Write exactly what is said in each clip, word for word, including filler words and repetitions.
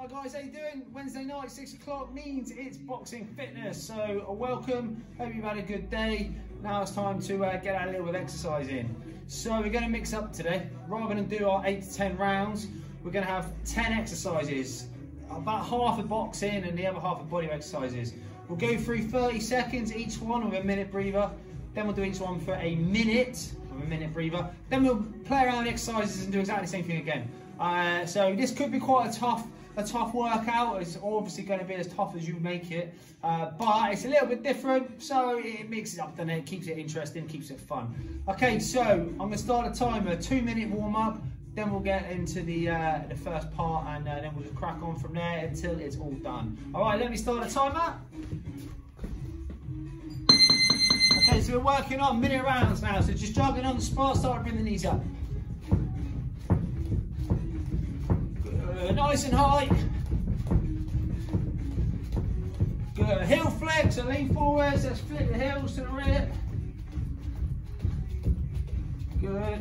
Hi guys, how you doing? Wednesday night, six o'clock, means it's Boxing Fitness. So uh, welcome, hope you've had a good day. Now it's time to uh, get a little bit of exercise in. So we're gonna mix up today. Rather than do our eight to ten rounds, we're gonna have ten exercises. About half of boxing and the other half of body exercises. We'll go through thirty seconds each one with a minute breather. Then we'll do each one for a minute, with a minute breather. Then we'll play around the exercises and do exactly the same thing again. Uh, so this could be quite a tough A tough workout. It's obviously going to be as tough as you make it, uh, but it's a little bit different, so it mixes up, doesn't it? It keeps it interesting, keeps it fun. Okay, so I'm going to start a timer, two minute warm up, then we'll get into the uh, the first part, and uh, then we'll just crack on from there until it's all done. All right, let me start a timer. Okay, so we're working on minute rounds now, so just jogging on the spot, start to bring the knees up. Good. Nice and high. Good. Heel flex, so lean forwards. Let's flip the heels to the rear. Good.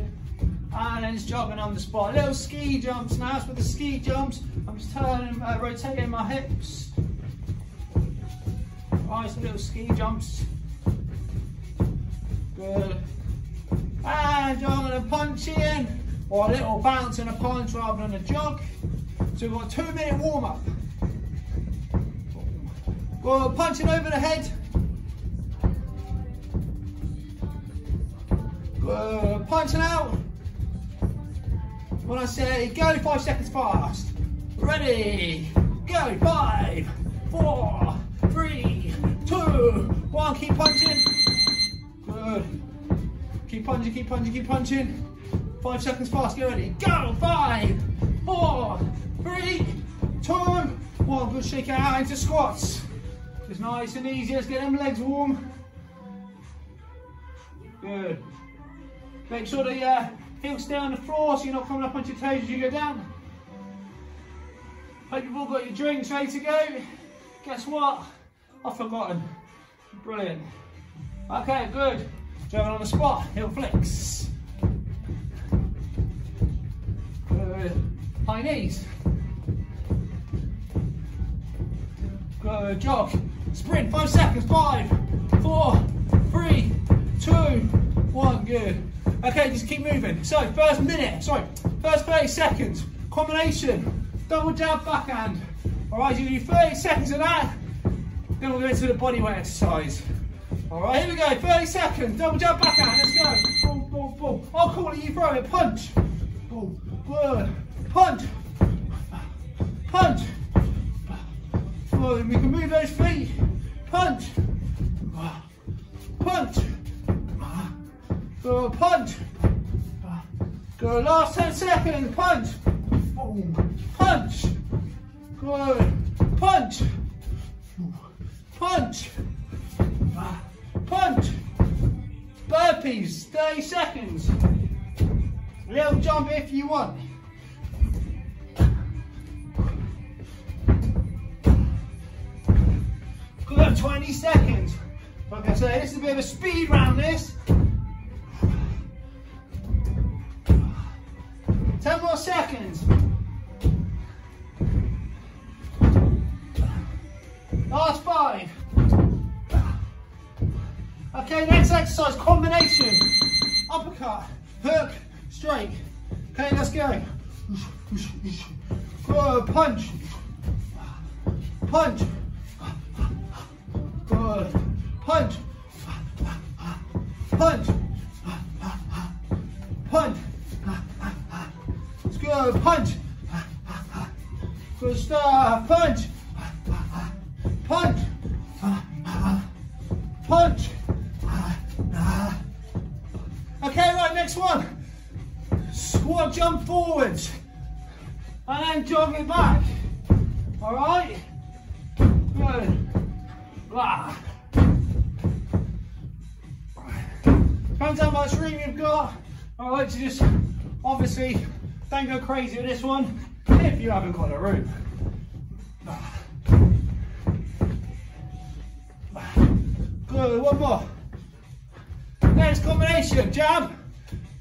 And then it's jogging on the spot. Little ski jumps now. So with the ski jumps, I'm just turning, uh, rotating my hips. Nice little ski jumps. Good. And jogging and punching, or a little bounce and a punch rather than a jog. So we've got a two minute warm up. Go punching over the head. Go punching out. When I say go, five seconds fast. Ready, go, five, four, three, two, one, keep punching. Good. Keep punching, keep punching, keep punching. Five seconds fast, get ready. Go, five, four, three, two, one. Good, shake it out into squats. Just nice and easy. Let's get them legs warm. Good. Make sure the uh, heels stay on the floor so you're not coming up onto your toes as you go down. Hope you've all got your drinks ready to go. Guess what? I've forgotten. Brilliant. Okay, good. Jumping on the spot. Heel flex. Good. High knees. Go, jog, sprint, five seconds, five, four, three, two, one, good. Okay, just keep moving. So first minute, sorry, first thirty seconds, combination, double jab, backhand. All right, you do thirty seconds of that, then we'll go into the bodyweight exercise. All right, here we go, thirty seconds, double jab, backhand, let's go. Boom, boom, boom, I'll call it, you throw it, punch. Boom, boom. Punch, punch, we can move those feet, punch, punch, go, punch, go, last ten seconds, punch, punch, go, punch, punch, punch, burpees, thirty seconds, little jump if you want. Good, twenty seconds. Like I say, this is a bit of a speed round, this. ten more seconds. Last five. Okay, next exercise, combination. Uppercut, hook, straight. Okay, let's go. Go, punch. Punch. Good. Punch, punch, punch. Let's go, punch. Good stuff, punch, punch, punch. Okay, right, next one. Squat jump forwards and then jog it back. All right. Good. Depends how much room you've got. I like to just obviously don't go crazy with this one if you haven't got the room. Good, one more. Next combination, jab,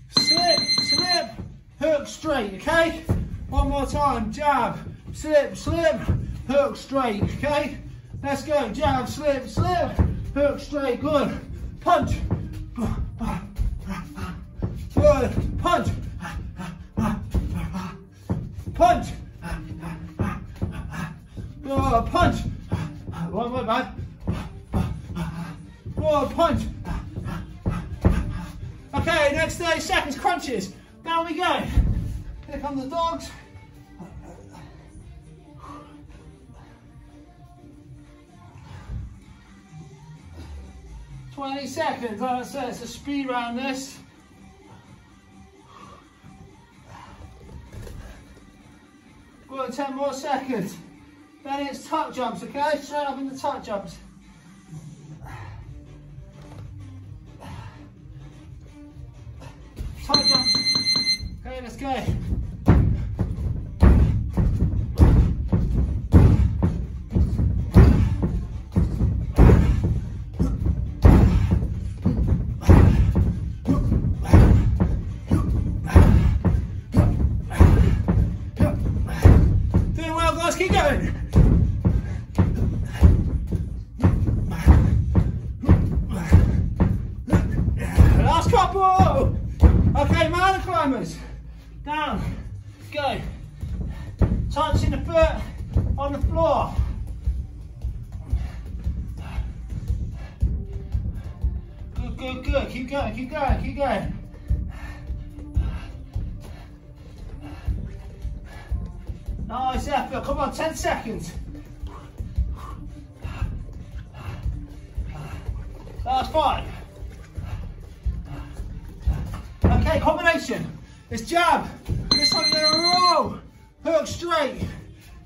slip, slip, hook, straight, okay? One more time, jab, slip, slip, hook straight, okay? Let's go, jab, slip, slip, hook straight, good. Punch, good, punch, punch, good, punch. One more back, good, punch. Okay, next thirty seconds, crunches. Down we go. Here come the dogs. twenty seconds, like I said, it's a speed round this. Good, ten more seconds. Then it's tuck jumps, okay? Straight up in the tuck jumps. Tuck jumps. Okay, let's go. Keep going. Last couple. Okay, mountain climbers. Down. Go. Touching the foot on the floor. Good, good, good. Keep going, keep going, keep going. Nice effort, come on, ten seconds. Last five. Okay, combination. It's jab. This time you're gonna roll, hook straight.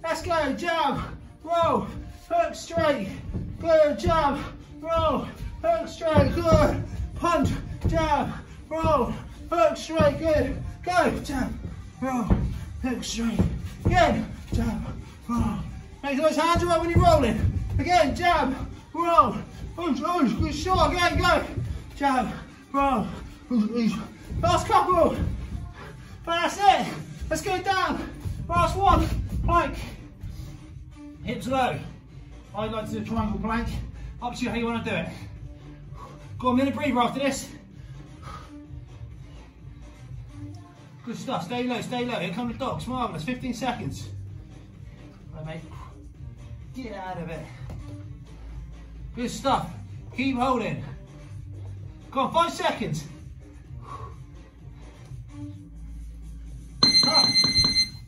Let's go, jab, roll, hook straight. Good, jab, roll, hook straight, good. Punch, jab, roll, hook straight, good. Go, jab, roll, hook straight. Again, jab, roll. Make those hands right when you're rolling. Again, jab, roll. Oosh, oosh, good shot. Again, go. Jab, roll. Oosh, oosh. Last couple. But that's it. Let's go down. Last one. Plank. Hips low. I'd like to do a triangle plank. Up to you how you want to do it. Got a minute breather after this. Good stuff, stay low, stay low. Here come the dogs, marvellous. fifteen seconds. Right, mate. Get out of it. Good stuff. Keep holding. Go on, five seconds. Right.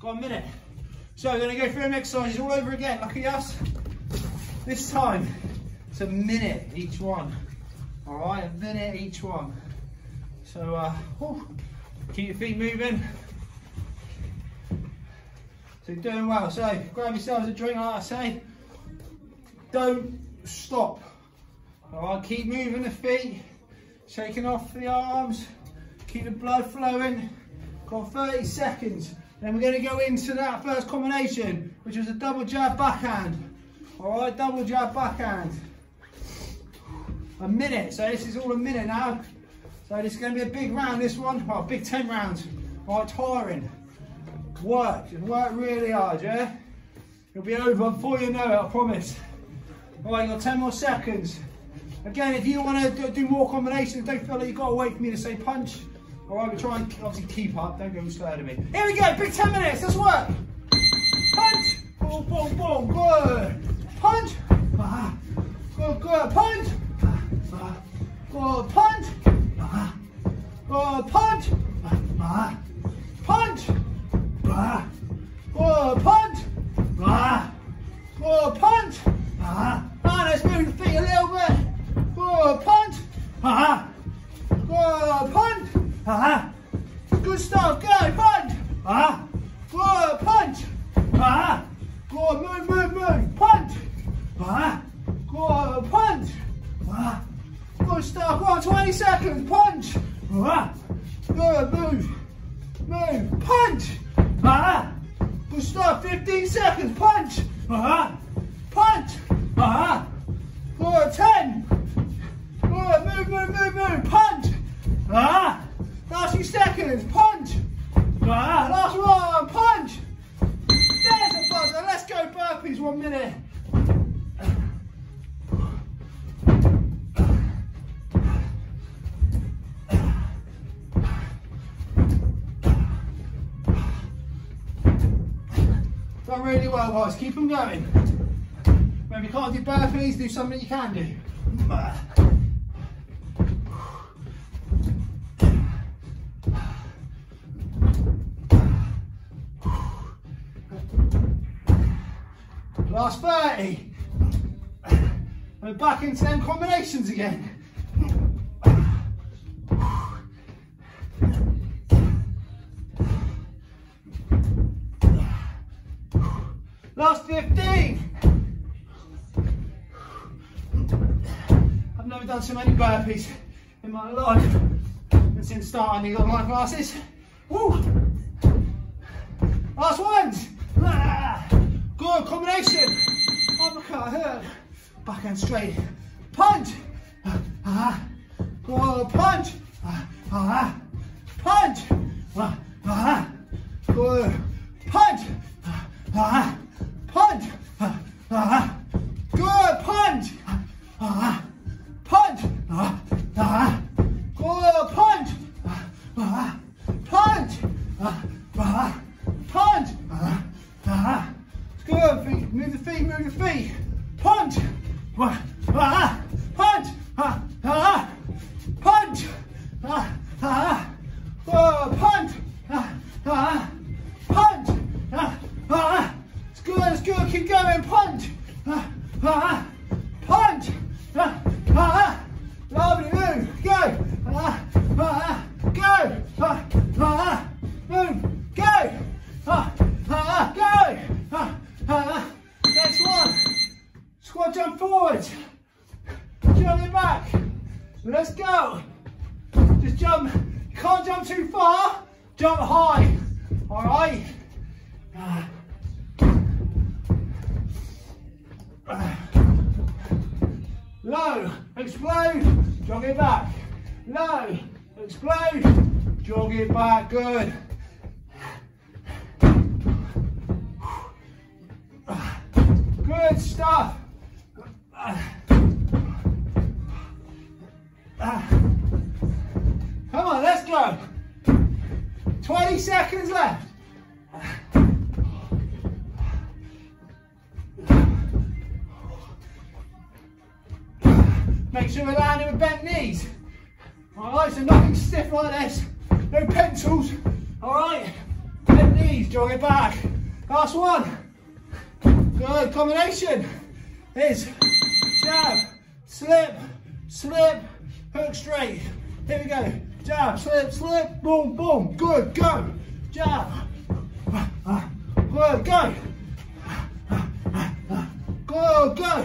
Go on, a minute. So we're going to go through an exercise all over again. Lucky us. This time, it's a minute each one. All right, a minute each one. So, uh, whew. Keep your feet moving. So you're doing well. So grab yourselves a drink, like I say. Don't stop. All right, keep moving the feet, shaking off the arms, keep the blood flowing. Got thirty seconds. Then we're going to go into that first combination, which was a double jab backhand. All right, double jab backhand. A minute. So this is all a minute now. So this is going to be a big round, this one. Well, big ten rounds. All right, tiring. Work, just work really hard, yeah? It'll be over before you know it, I promise. All right, you've got ten more seconds. Again, if you want to do more combinations, don't feel like you've got to wait for me to say punch. All right, we'll try and obviously keep up. Don't go slow to me. Here we go, big ten minutes, let's work. Punch, boom, boom, boom, good. Punch, good, good, punch, good, punch. Good, punch, punch, good, punch, good, punch. Now let's move the feet a little bit. Good, punch, good, punch. Good stuff, go, punch, good, punch, good, move, move, move, punch, good, punch. Good stuff, go on, twenty seconds, punch. Good, move, move, punch. Good stuff, fifteen seconds, punch. Punch. Good, ten. Good, move, move, move, move, punch. Last few seconds, punch. Last one, punch. There's a buzzer, one minute. Done really well, guys. Keep them going. When you can't do burpees, do something you can do. Last thirty. We're back into them combinations again. Last fifteen. I've never done so many burpees in my life. And since starting these online classes. Woo! Last ones. Good combination. Uppercut, hook, backhand straight. Punch. Uh, uh, go punch. Uh, uh, punch. Uh, uh, go punch. Uh, uh, punch. Uh, uh, good punch. Uh, uh, punch. Uh, uh, go punch. Uh, uh, punch. Uh, uh, punch. Uh, uh, Good, feet. Move the feet, move the feet. Punch, punch, punch, punch, punch, punch. It's good, it's good, keep going, punch, punch. Lovely, move, go, go, move, go, go. Uh, next one, squat jump forwards, jump it back, let's go, just jump, you can't jump too far, jump high, alright, uh, uh, low, explode, jog it back, low, explode, jog it back, good. Good stuff. Come on, let's go. twenty seconds left. Make sure we're landing with bent knees. All right, so nothing stiff like this. No pencils. All right, bent knees, jog it back. Last one. Good combination is jab, slip, slip, hook straight. Here we go. Jab, slip, slip, boom, boom. Good, go. Jab. Good, go. Good, go.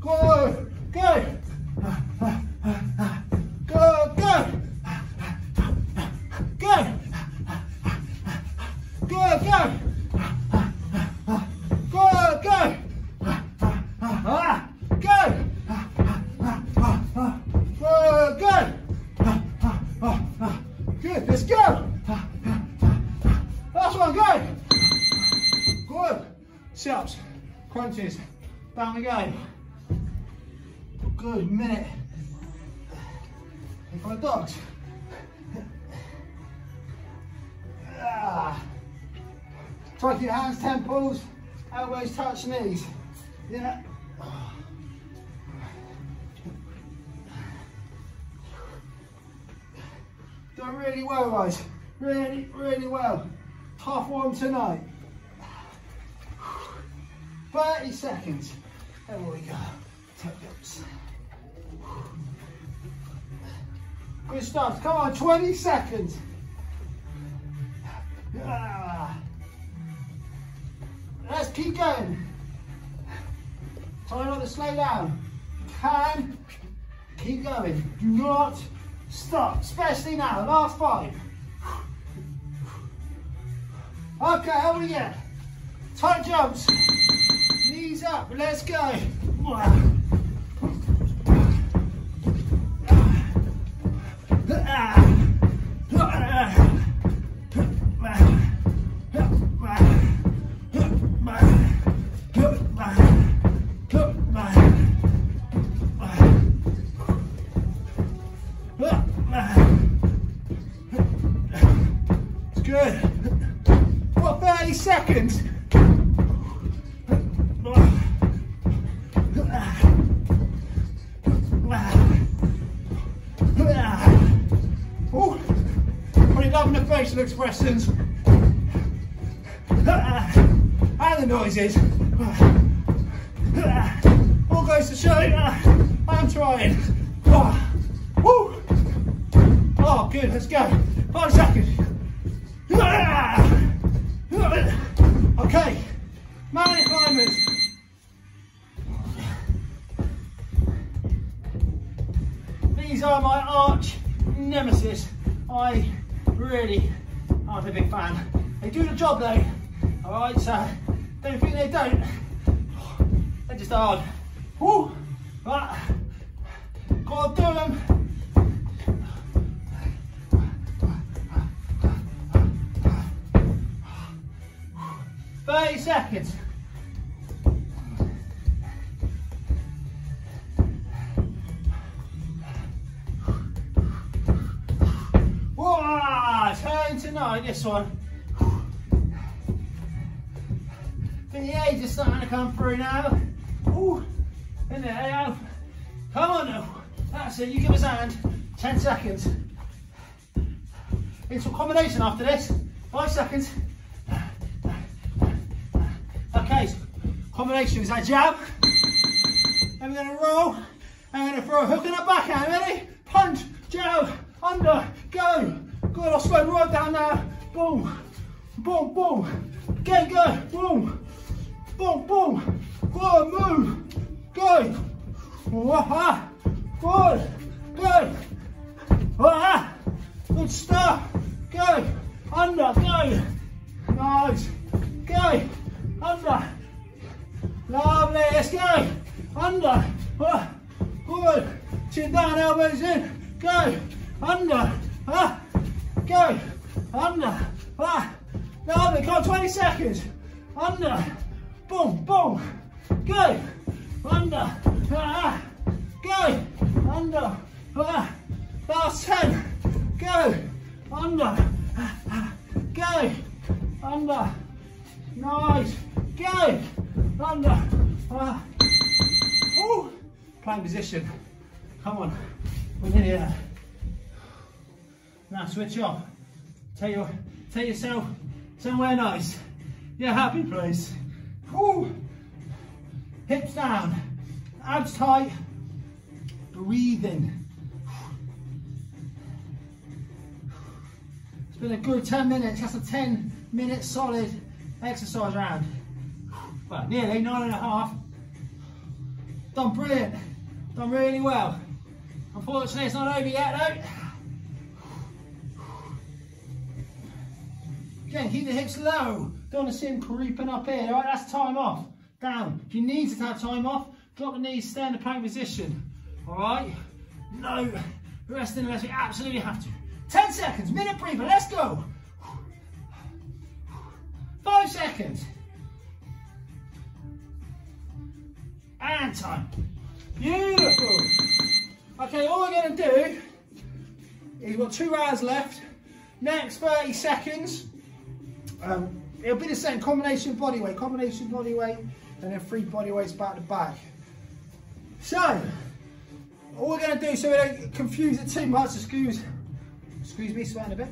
Go. Good, go. Crunches, down we go. Good minute. In front of dogs. Ah. Tuck your hands, temples, elbows touch knees. Yeah. Done really well, guys. Really, really well. Tough one tonight. thirty seconds. There we go. Tuck-ups. Good stuff. Come on, twenty seconds. Ah. Let's keep going. Try not to slow down. You can keep going. Do not stop, especially now. Last five. Okay, over again. Tight jumps. Knees up. Let's go. Good. For thirty seconds. Ooh. Pretty loving the facial expressions and the noises. All goes to show. I'm trying. Woo. Oh, good. Let's go. Five seconds. Okay, mountain climbers. These are my arch nemesis. I really aren't a big fan. They do the job though, alright, so don't think they don't. They're just hard. Woo! But gotta do them. thirty seconds. Whoa, turn to nine, this one. I think the age is starting to come through now. Ooh, in there, out. Come on now. That's it, you give us a hand. ten seconds. It's a combination after this. Five seconds. Okay, so combination is that jab. I'm going to roll. I'm going to throw a hook and a backhand. Ready? Punch, jab, under, go. Good, I'll slow right down now. Boom, boom, boom. Again, go. Boom, boom, boom. Good, move. Go. Wah-ha. Good, go. Wah-ha. Good start. Go. Under, go. Nice. Go. Under, lovely, let's go, under, uh, good, chin down, elbows in, go, under, uh, go, under, uh, lovely, go, twenty seconds, under, boom, boom, go, under, uh, go, under, uh, last ten, go, under, uh, go, under, nice. Go! Under! Ah. Woo! Plank position. Come on. We're nearly there. Now switch off. Take, your, take yourself somewhere nice. Your happy place. Woo! Hips down. Abs tight. Breathe in. It's been a good ten minutes. That's a ten minute solid exercise round. Well, nearly nine and a half. Done brilliant. Done really well. Unfortunately, it's not over yet though. Again, keep the hips low. Don't want to see them creeping up here. All right, that's time off. Down. If you need to have time off, drop the knees, stay in the plank position. All right. No resting unless we absolutely have to. Ten seconds. Minute breather. Let's go. Five seconds. And time. Beautiful. Okay, all we're going to do is we've got two rounds left. Next thirty seconds. Um, it'll be the same combination body weight, combination body weight, and then three body weights back to back. So, all we're going to do so we don't confuse it too much, excuse, excuse me, sweating a bit,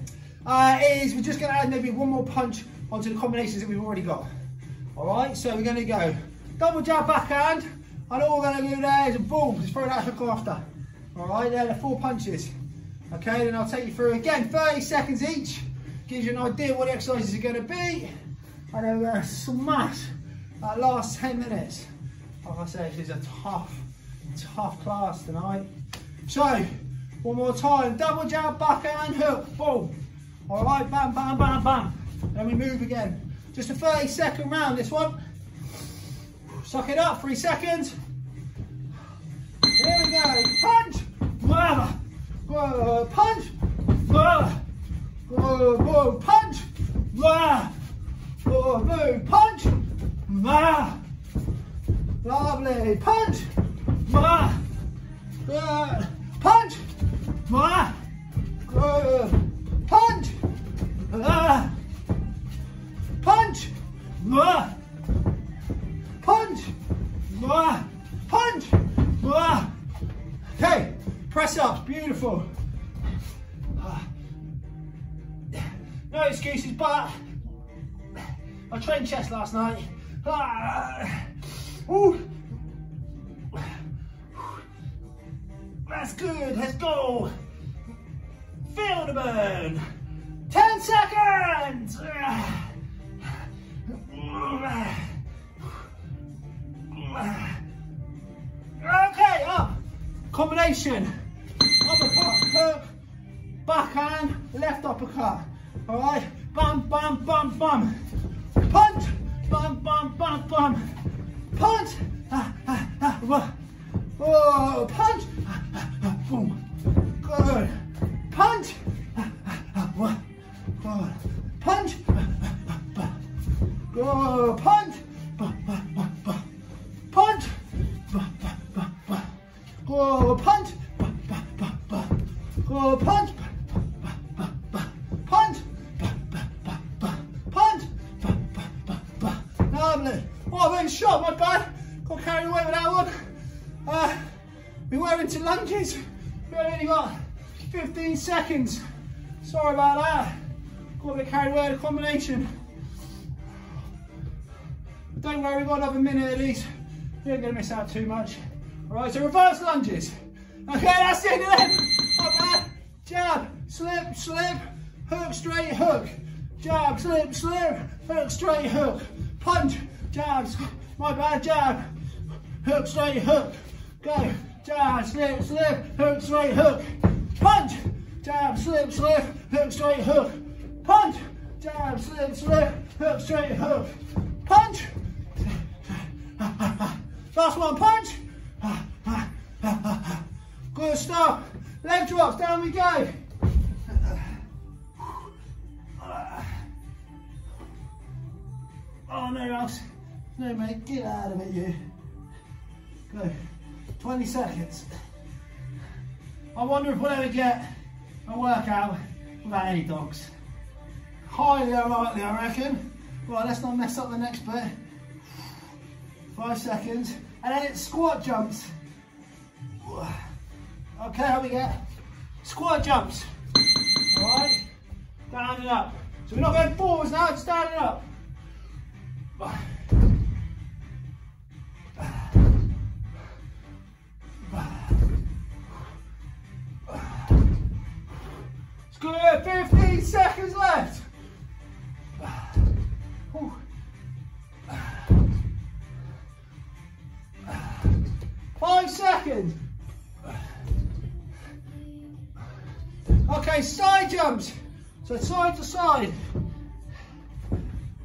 uh, is we're just going to add maybe one more punch onto the combinations that we've already got. All right, so we're going to go double jab backhand, and all we're going to do there is a boom, just throw that hook after. All right, there are the four punches. Okay, then I'll take you through again, thirty seconds each. Gives you an idea what the exercises are going to be, and then we're going to smash that last ten minutes. Like I said, this is a tough, tough class tonight. So, one more time, double jab backhand, hook, boom. All right, bam, bam, bam, bam. then we move again. Just a thirty second round, this one. Suck it up, three seconds. Here we go, punch, punch, punch, punch, punch, lovely, punch, punch, punch, punch, punch, punch, punch. Okay, press up, beautiful. No excuses, but I trained chest last night. Ooh. That's good, let's go. Feel the burn. Ten seconds. Okay, up. Combination. Uppercut, hook, backhand, left uppercut. All right, bum, bum, bum, bum. Punch, bum, bum, bum, bum. Punch, ah, ah, ah, whoa. Whoa, punch, ah, ah, ah, boom. Good. Punch, ah, ah, ah, whoa. Good. Punch, ah, ah, ah, bah. Good. Punch, bah, bah, bah, bah. Punch, bah, bah, bah, bah. Go punch, bah, bah, bah, bah. Go punch, bah, bah, bah, bah, bah. Punch, bah, bah, bah, bah. Punch, bah, bah, bah, bah. Lovely. Oh, I've been shot, my bad. Got carried away with that one. Uh, we were into lunges. We only got fifteen seconds. Sorry about that. Got a bit carried away with the combination. But don't worry, we've got another minute at least. You ain't gonna miss out too much. Alright, so reverse lunges. Okay, that's it then. Not bad. Jab, slip, slip, hook, straight, hook. Jab, slip, slip, hook, straight, hook. Punch, jabs, my bad, jab. Hook, straight, hook. Go. Jab, slip, slip, hook, straight, hook. Punch. Jab, slip, slip, hook, straight, hook. Punch. Jab, slip, slip, hook, straight, hook. Punch. Last one, punch. Good stuff. Leg drops, down we go. Oh, no, Ross. No, mate, get out of it, you. Go. twenty seconds. I wonder if we'll ever get a workout without any dogs. Highly unlikely, I reckon. Right, let's not mess up the next bit. Five seconds. And then it's squat jumps. Okay, how we get? Squat jumps. Alright. Down and up. So we're not going forwards now, it's down and up. Good, fifteen seconds left. Ooh. Five seconds. Okay, side jumps. So side to side.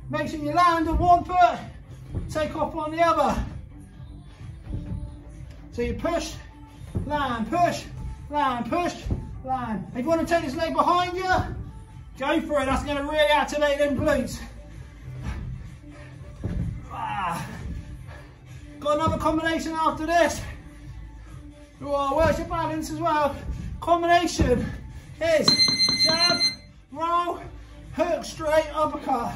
Make sure you land on one foot, take off on the other. So you push, land, push, land, push. Line. If you want to take this leg behind you, go for it. That's going to really activate them glutes. Ah. Got another combination after this. Oh, where's your balance as well? Combination is jab, roll, hook, straight, uppercut.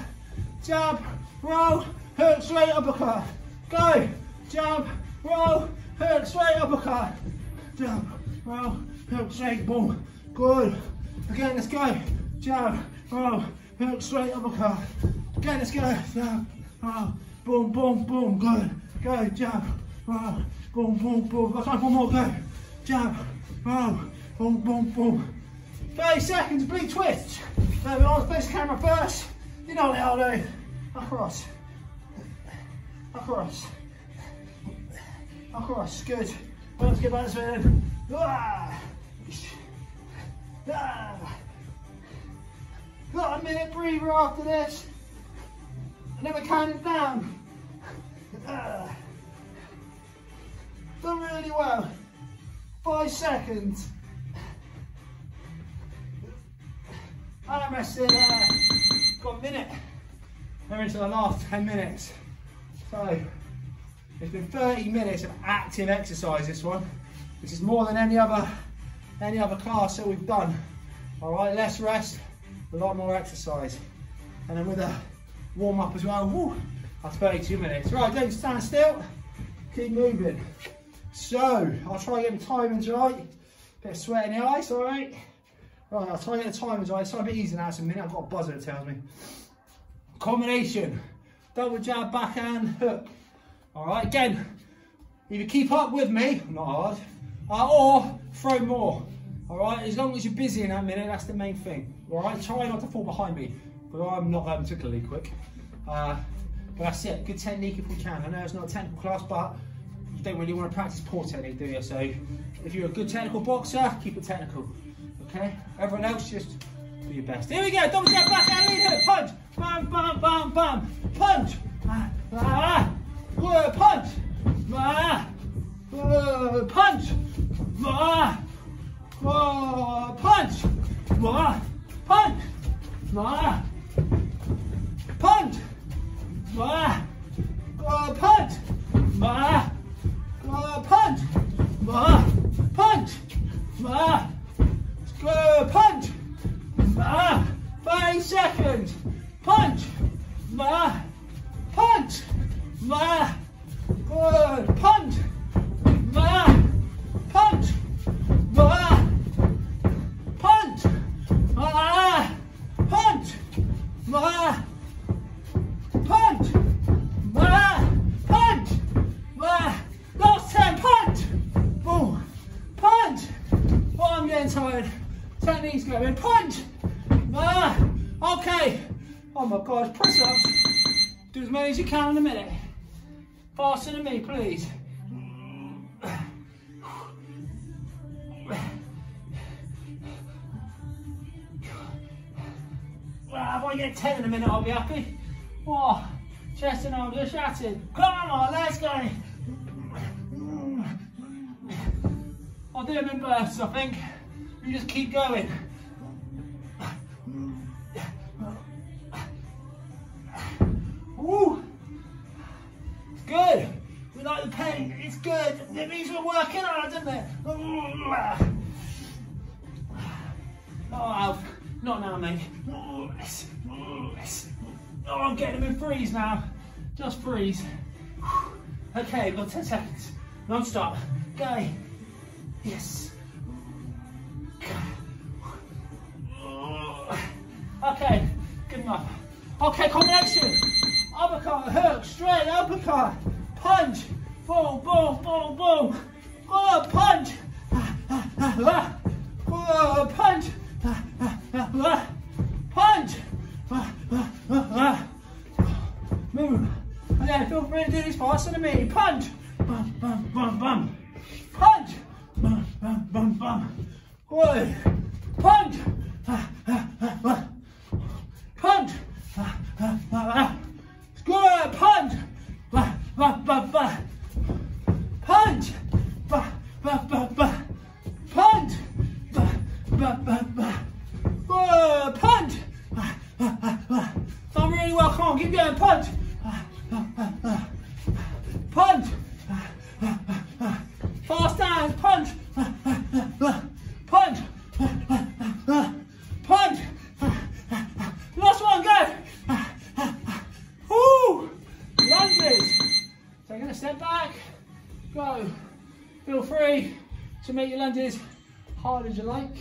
Jab, roll, hook, straight, uppercut. Go. Jab, roll, hook, straight, uppercut. Jab, roll. Hook, straight, boom. Good. Again, let's go. Jab, roll, hook, straight, uppercut. Again, let's go. Jab, roll, boom, boom, boom. Good. Go, jab, roll, boom, boom, boom. Got time for more, go. Jab, roll, boom, boom, boom. thirty seconds, bleed twist. There we are, face camera first. You know what I'll do. Across. Across. Across, good. Well, let's get back to it then. Ah. Ah. Got a minute breather after this. And then we're counting down. Uh, done really well. Five seconds. I'm resting there. Got a minute. We're into the last ten minutes. So, it's been thirty minutes of active exercise, this one. This is more than any other, any other class that we've done. All right, less rest, a lot more exercise. And then with a warm up as well, woo, that's thirty-two minutes. Right, don't stand still, keep moving. So, I'll try and get the timings right. Bit of sweat in the eyes, all right? Right, I'll try and get the timings right. It's a bit easier now, it's a minute. I've got a buzzer that tells me. Combination, double jab, backhand, hook. All right, again, either keep up with me, not hard, uh, or throw more. All right, as long as you're busy in that minute, that's the main thing. All right, try not to fall behind me, because I'm not that particularly quick. Uh, but that's it, good technique if we can. I know it's not a technical class, but you don't really want to practice poor technique, do you? So if you're a good technical boxer, keep it technical, okay? Everyone else, just do your best. Here we go, double step back, hand, punch, bam, bam, bam, bam, punch, ah, ah, ah, punch, ah, ah, punch, ah, ah, punch, ah, punch, ah, punch, ah, ah, punch, ah, ah, punch, ah, punch, ah, punch, ah, five seconds, punch, ah, punch, ah, good, punch, ah, punch, ah, punch, ah, punch, ah, punch, ah, punch, ah, last ten, punch, boom, punch, oh, I'm getting tired, technique's going, punch, ah, okay, oh my God, press up, do as many as you can in a minute, faster than me, please. Well, if I get ten in a minute, I'll be happy. Oh, chest and arms are shattered. Come on, let's go. I'll do them in bursts, I think. You just keep going. Woo! It's good. We like the pain. It's good. It means we're working hard, doesn't it? Oh, Alf. Not now, mate. Oh, I'm getting them in freeze now. Just freeze. Okay, we've got ten seconds. Non-stop. Go. Yes. Okay, good enough. Okay, combination. Uppercut, hook, straight, uppercut, punch, boom, boom, boom, boom, oh, punch, oh, punch, punch, move. Okay, feel free to do this faster than me. Punch, bum, bum, bum, bum, punch, bum, bum, bum, bum, good, punch, punch, good, punch, ba, ba, ba, ba. Punch, ba, ba, ba, ba. Punch, ba, ba, ba, ba. Whoa, punch, ba, ba, ba, ba. Done really well, come on, keep going, punch, ba, ba, ba, ba. Punch, ba, ba, ba, ba. Fast down, punch, ba, ba, ba, ba. Punch, ba, ba, ba, ba. Punch, ba, ba, ba. Last one, go. Step back, go. Feel free to make your lunges hard as you like.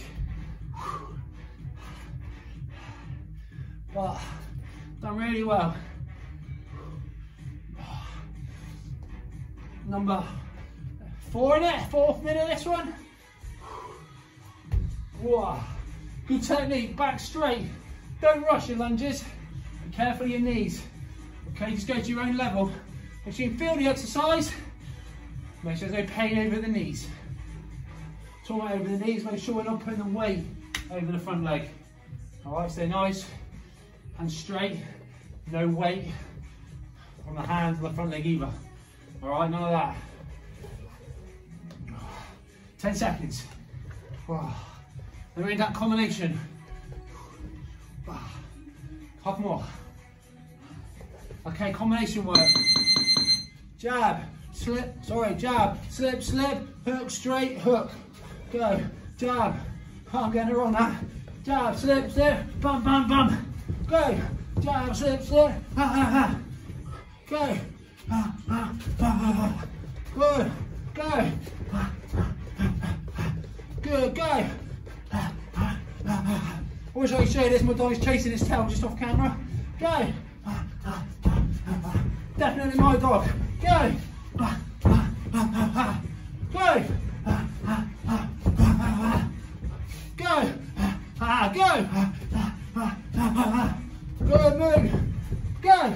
But done really well. Number four in it, fourth minute this one. Wow, good technique, back straight. Don't rush your lunges. Be careful of your knees. Okay, just go to your own level. If you can feel the exercise, make sure there's no pain over the knees. Torn over the knees, make sure we're not putting the weight over the front leg. All right, stay nice. and straight, no weight on the hands or the front leg either. All right, none of that. ten seconds. Then we're in that combination. Half more. Okay, combination work. Jab, slip, sorry, jab, slip, slip, hook, straight, hook. Go, jab. Oh, I'm getting it wrong now. Jab, slip, slip, bum, bum, bum. Go, jab, slip, slip, ha, ha, ha. Go, ha, ha, ha, ha. Good, go. Ha, ha, ha, ha. Good, go. I wish I could show you this. My dog is chasing his tail just off camera. Go. Definitely my dog. Go. Go. Go. Go. Good move. Go.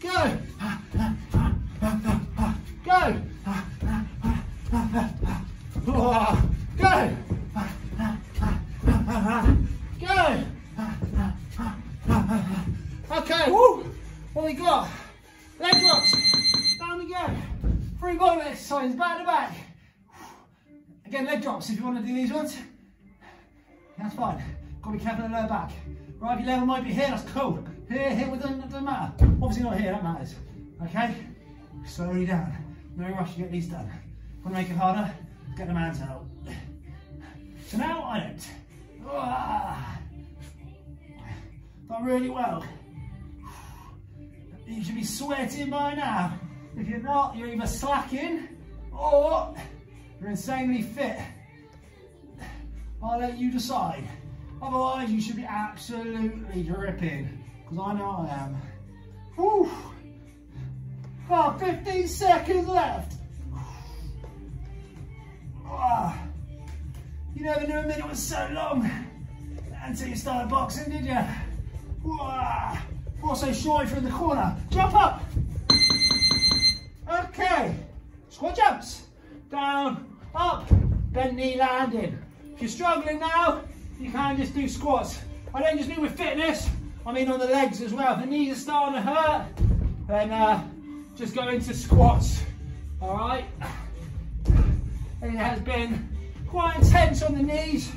Go. Go. Oh, go! Go! Okay, woo! What we got? Leg drops. Down we go. Three bottom exercises, back to back. Again, leg drops if you want to do these ones. That's fine. Got to be careful of the lower back. Right, if your level might be here, that's cool. Here, here, it doesn't, doesn't matter. Obviously not here, that matters. Okay? Slowly down. No rush to get these done. Want to make it harder? Get the man's out. So now I don't. Ah, done really well. You should be sweating by now. If you're not, you're either slacking or you're insanely fit. I'll let you decide. Otherwise, you should be absolutely dripping, because I know I am. Whew. Oh, fifteen seconds left. Oh, you never knew a minute was so long until you started boxing, did you? Oh, also short from the corner. Jump up. Okay. Squat jumps. Down, up, bent knee landing. If you're struggling now, you can just do squats. I don't just mean with fitness, I mean on the legs as well. If the knees are starting to hurt, then uh, just go into squats. All right. And it has been quite intense on the knees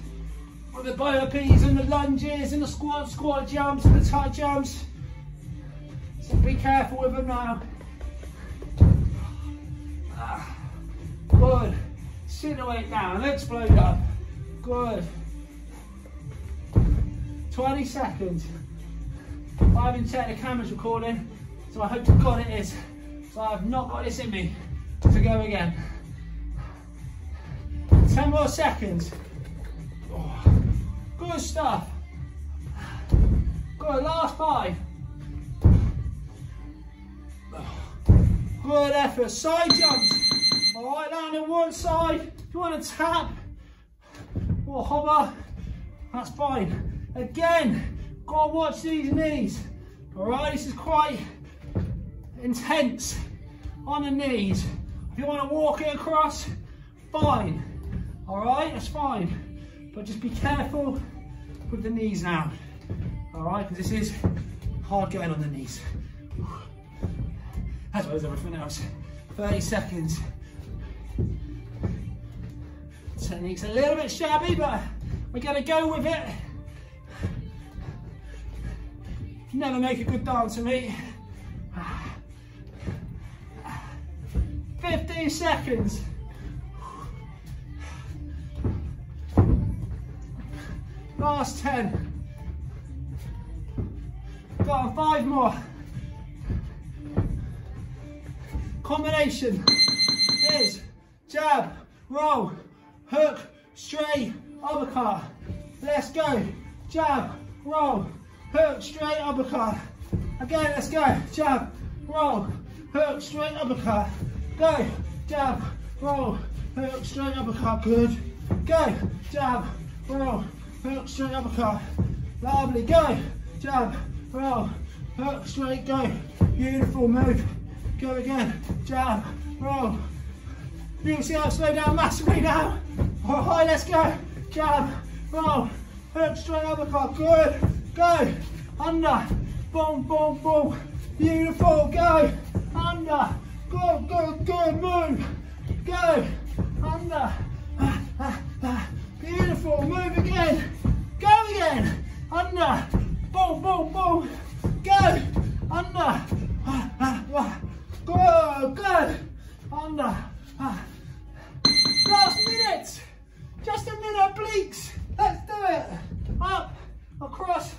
with the burpees and the lunges and the squat, squat jumps and the tight jumps. So be careful with them now. Good. Sit the weight down. Let's blow it up. Good. twenty seconds. I haven't checked the camera's recording, so I hope to God it is. So I have not got this in me to go again. ten more seconds. Oh, good stuff. Good, last five. Good effort. Side jumps. All right, down on one side. If you want to tap or hover, that's fine. Again, gotta watch these knees. All right, this is quite intense on the knees. If you want to walk it across, fine. Alright, that's fine. But just be careful with the knees now. Alright, because this is hard going on the knees. As well as everything else. thirty seconds. Technique's a little bit shabby, but we're going to go with it. Never make a good dance for me. fifteen seconds. Last ten. Got on, five more. Combination is jab, roll, hook, straight, uppercut. Let's go. Jab, roll, hook, straight, uppercut. Again, let's go. Jab, roll, hook, straight, uppercut. Go. Jab, roll, hook, straight, uppercut. Good. Go. Jab, roll. Hook, straight, uppercut. Lovely, go. Jab, roll, hook, straight, go. Beautiful move. Go again. Jab, roll. You can see I've slowed down massively now. All right, let's go. Jab, roll, Hook, straight uppercut, good, go, under, boom, boom, boom, beautiful, go, under, good, good, good, move, go, under, ah, ah, ah. Beautiful, move again, go again, under, boom, boom, boom, go, under, ah, ah, ah. Good, good, under, ah. Last minute, just a minute, obliques. Let's do it. Up, across,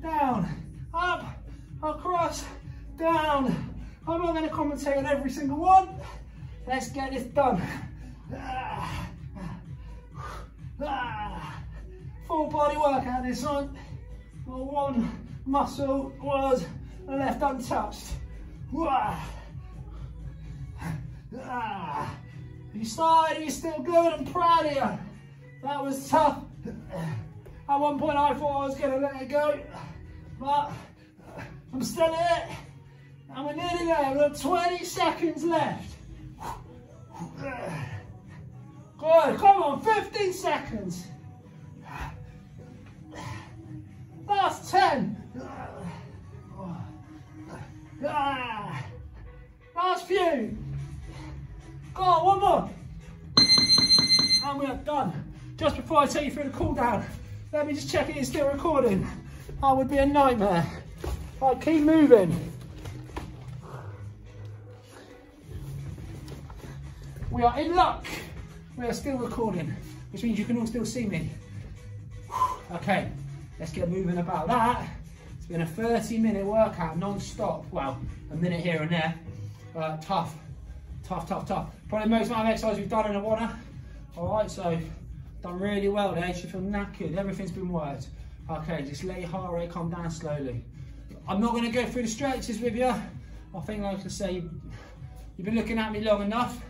down. Up, across, down. I'm not going to commentate on every single one. Let's get this done. Full body workout this one. Well, one muscle was left untouched. You started, you're still good, I'm proud of you. That was tough. At one point I thought I was going to let it go, but I'm still here, and we're nearly there, we've got twenty seconds left. Good, come on, fifteen seconds. Last ten. Last few. Go on, one more. And we are done. Just before I take you through the cool down, let me just check it is still recording. That would be a nightmare. Right, keep moving. We are in luck. We are still recording, which means you can all still see me. Okay, let's get moving about that. It's been a thirty minute workout, non-stop. Well, a minute here and there. Uh, tough, tough, tough, tough. Probably the most amount of exercise we've done in a while. All right, so. Done really well there, you should feel knackered, everything's been worked. Okay, just let your heart rate come down slowly. I'm not gonna go through the stretches with you. I think, like I say, you've been looking at me long enough,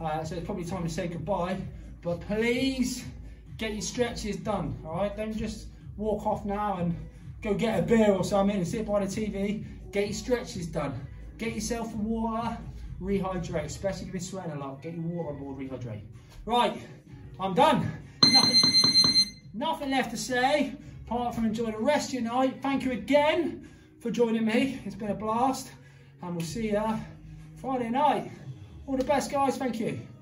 uh, so it's probably time to say goodbye, but please get your stretches done, all right? Don't just walk off now and go get a beer or something and sit by the T V. Get your stretches done. Get yourself water, rehydrate, especially if you've been sweating a lot. Get your water on board, rehydrate. Right, I'm done. Nothing, nothing left to say, apart from enjoy the rest of your night. Thank you again for joining me. It's been a blast, and we'll see you Friday night. All the best, guys. Thank you.